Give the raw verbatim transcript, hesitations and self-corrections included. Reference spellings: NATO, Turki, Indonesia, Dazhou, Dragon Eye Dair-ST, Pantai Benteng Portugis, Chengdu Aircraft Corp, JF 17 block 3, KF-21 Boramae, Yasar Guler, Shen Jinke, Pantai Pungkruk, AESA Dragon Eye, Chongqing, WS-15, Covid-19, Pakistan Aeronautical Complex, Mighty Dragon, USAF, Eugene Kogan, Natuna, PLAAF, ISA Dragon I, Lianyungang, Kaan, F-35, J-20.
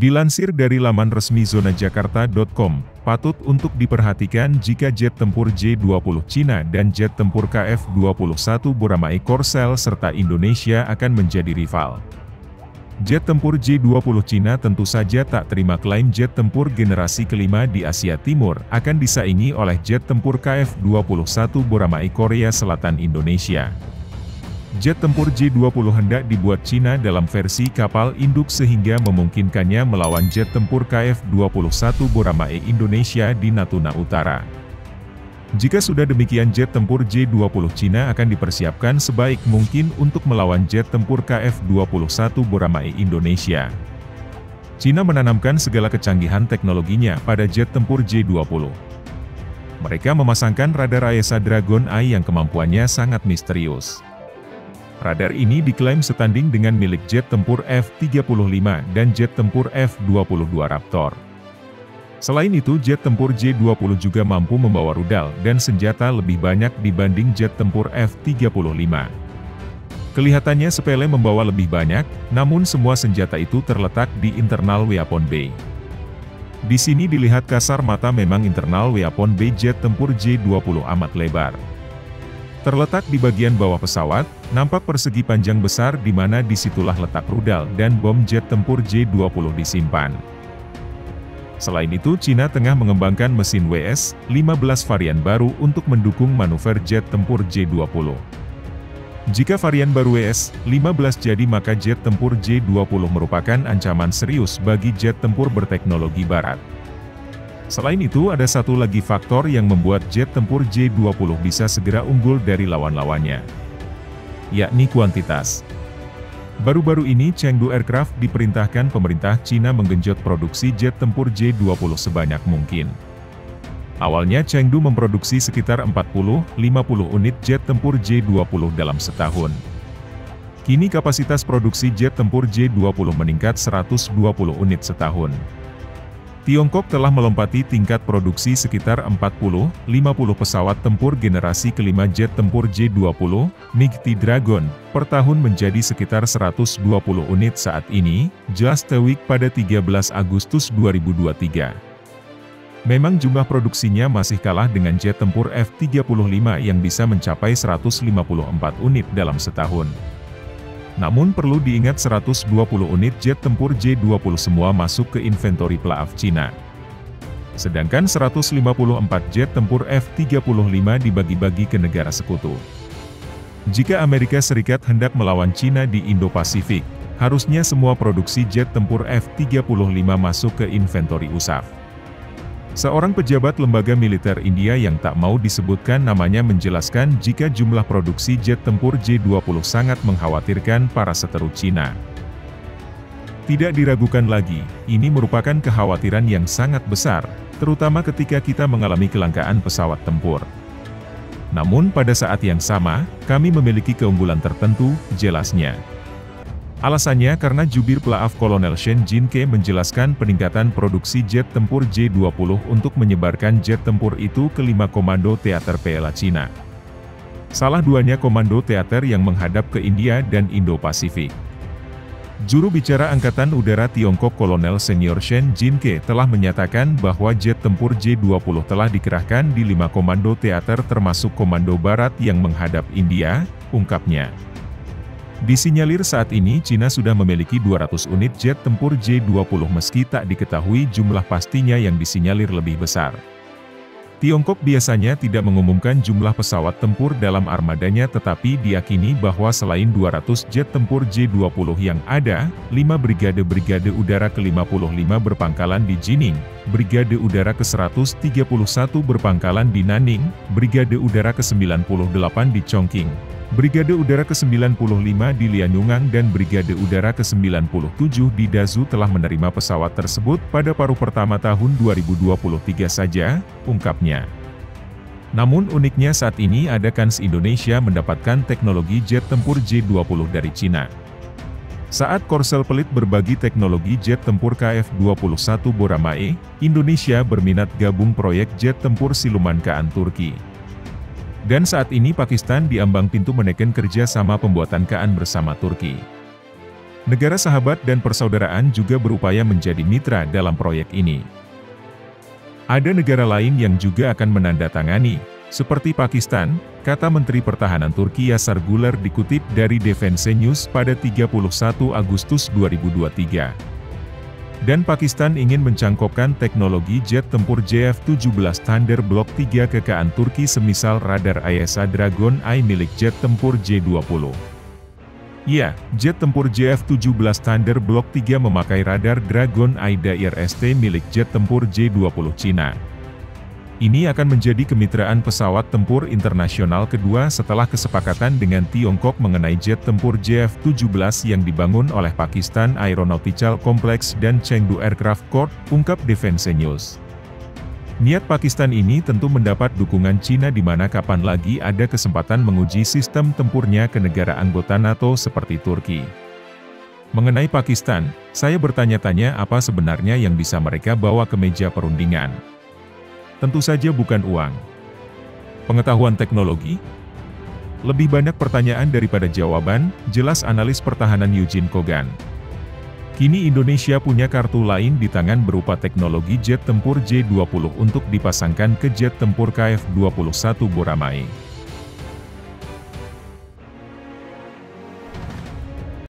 Dilansir dari laman resmi zona jakarta titik com, patut untuk diperhatikan jika jet tempur J dua puluh Cina dan jet tempur K F dua puluh satu Boramae Korsel serta Indonesia akan menjadi rival. Jet tempur J dua puluh Cina tentu saja tak terima klaim jet tempur generasi kelima di Asia Timur akan disaingi oleh jet tempur K F dua puluh satu Boramae Korea Selatan Indonesia. Jet tempur J dua puluh hendak dibuat Cina dalam versi kapal induk sehingga memungkinkannya melawan jet tempur K F dua puluh satu Boramae Indonesia di Natuna Utara. Jika sudah demikian, jet tempur J dua puluh Cina akan dipersiapkan sebaik mungkin untuk melawan jet tempur K F dua puluh satu Boramae Indonesia. Cina menanamkan segala kecanggihan teknologinya pada jet tempur J dua puluh. Mereka memasangkan radar AESA Dragon Eye yang kemampuannya sangat misterius. Radar ini diklaim setanding dengan milik jet tempur F tiga puluh lima dan jet tempur F dua puluh dua Raptor. Selain itu, jet tempur J dua puluh juga mampu membawa rudal dan senjata lebih banyak dibanding jet tempur F tiga puluh lima. Kelihatannya sepele membawa lebih banyak, namun semua senjata itu terletak di internal weapon bay. Di sini dilihat kasar mata memang internal weapon bay jet tempur J dua puluh amat lebar. Terletak di bagian bawah pesawat, nampak persegi panjang besar di mana disitulah letak rudal dan bom jet tempur J dua puluh disimpan. Selain itu, Cina tengah mengembangkan mesin W S lima belas varian baru untuk mendukung manuver jet tempur J dua puluh. Jika varian baru W S lima belas jadi, maka jet tempur J dua puluh merupakan ancaman serius bagi jet tempur berteknologi barat. Selain itu, ada satu lagi faktor yang membuat jet tempur J dua puluh bisa segera unggul dari lawan-lawannya, yakni kuantitas. Baru-baru ini Chengdu Aircraft diperintahkan pemerintah Cina menggenjot produksi jet tempur J dua puluh sebanyak mungkin. Awalnya Chengdu memproduksi sekitar empat puluh sampai lima puluh unit jet tempur J dua puluh dalam setahun. Kini kapasitas produksi jet tempur J dua puluh meningkat seratus dua puluh unit setahun. Tiongkok telah melompati tingkat produksi sekitar empat puluh sampai lima puluh pesawat tempur generasi kelima jet tempur J dua puluh, Mighty Dragon, per tahun menjadi sekitar seratus dua puluh unit saat ini, J W S pada tiga belas Agustus dua ribu dua puluh tiga. Memang jumlah produksinya masih kalah dengan jet tempur F tiga puluh lima yang bisa mencapai seratus lima puluh empat unit dalam setahun. Namun perlu diingat seratus dua puluh unit jet tempur J dua puluh semua masuk ke inventori PLAAF Cina. Sedangkan seratus lima puluh empat jet tempur F tiga puluh lima dibagi-bagi ke negara sekutu. Jika Amerika Serikat hendak melawan Cina di Indo-Pasifik, harusnya semua produksi jet tempur F tiga puluh lima masuk ke inventori U S A F. Seorang pejabat lembaga militer India yang tak mau disebutkan namanya menjelaskan jika jumlah produksi jet tempur J dua puluh sangat mengkhawatirkan para seteru Cina. Tidak diragukan lagi, ini merupakan kekhawatiran yang sangat besar, terutama ketika kita mengalami kelangkaan pesawat tempur. Namun pada saat yang sama, kami memiliki keunggulan tertentu, jelasnya. Alasannya karena jubir PLAAF Kolonel Shen Jinke menjelaskan peningkatan produksi jet tempur J dua puluh untuk menyebarkan jet tempur itu ke lima komando teater P L A Cina. Salah duanya komando teater yang menghadap ke India dan Indo-Pasifik. Juru bicara Angkatan Udara Tiongkok Kolonel Senior Shen Jinke telah menyatakan bahwa jet tempur J dua puluh telah dikerahkan di lima komando teater termasuk komando barat yang menghadap India, ungkapnya. Disinyalir saat ini Cina sudah memiliki dua ratus unit jet tempur J dua puluh meski tak diketahui jumlah pastinya yang disinyalir lebih besar. Tiongkok biasanya tidak mengumumkan jumlah pesawat tempur dalam armadanya, tetapi diyakini bahwa selain dua ratus jet tempur J dua puluh yang ada, lima brigade-brigade udara ke lima puluh lima berpangkalan di Jining, brigade udara ke seratus tiga puluh satu berpangkalan di Nanning, brigade udara ke sembilan puluh delapan di Chongqing, brigade udara ke sembilan puluh lima di Lianyungang dan brigade udara ke sembilan puluh tujuh di Dazhou telah menerima pesawat tersebut pada paruh pertama tahun dua ribu dua puluh tiga saja, ungkapnya. Namun uniknya saat ini ada kans Indonesia mendapatkan teknologi jet tempur J dua puluh dari Cina. Saat Korsel pelit berbagi teknologi jet tempur K F dua puluh satu Boramae, Indonesia berminat gabung proyek jet tempur siluman Kaan Turki. Dan saat ini Pakistan diambang pintu menekan kerja sama pembuatan Kaan bersama Turki. Negara sahabat dan persaudaraan juga berupaya menjadi mitra dalam proyek ini. Ada negara lain yang juga akan menandatangani, seperti Pakistan, kata Menteri Pertahanan Turki Yasar Guler dikutip dari Defense News pada tiga puluh satu Agustus dua ribu dua puluh tiga. Dan Pakistan ingin mencangkopkan teknologi jet tempur J F tujuh belas Thunder Block tiga kekaan Turki semisal radar I S A Dragon I milik jet tempur J dua puluh. Ya, jet tempur J F tujuh belas Thunder Block tiga memakai radar Dragon Eye Dair-S T milik jet tempur J dua puluh Cina. Ini akan menjadi kemitraan pesawat tempur internasional kedua setelah kesepakatan dengan Tiongkok mengenai jet tempur J F tujuh belas yang dibangun oleh Pakistan Aeronautical Complex dan Chengdu Aircraft Corp, ungkap Defense News. Niat Pakistan ini tentu mendapat dukungan Cina di mana kapan lagi ada kesempatan menguji sistem tempurnya ke negara anggota NATO seperti Turki. Mengenai Pakistan, saya bertanya-tanya apa sebenarnya yang bisa mereka bawa ke meja perundingan. Tentu saja bukan uang. Pengetahuan teknologi? Lebih banyak pertanyaan daripada jawaban, jelas analis pertahanan Eugene Kogan. Kini Indonesia punya kartu lain di tangan berupa teknologi jet tempur J dua puluh untuk dipasangkan ke jet tempur K F dua puluh satu Boramae.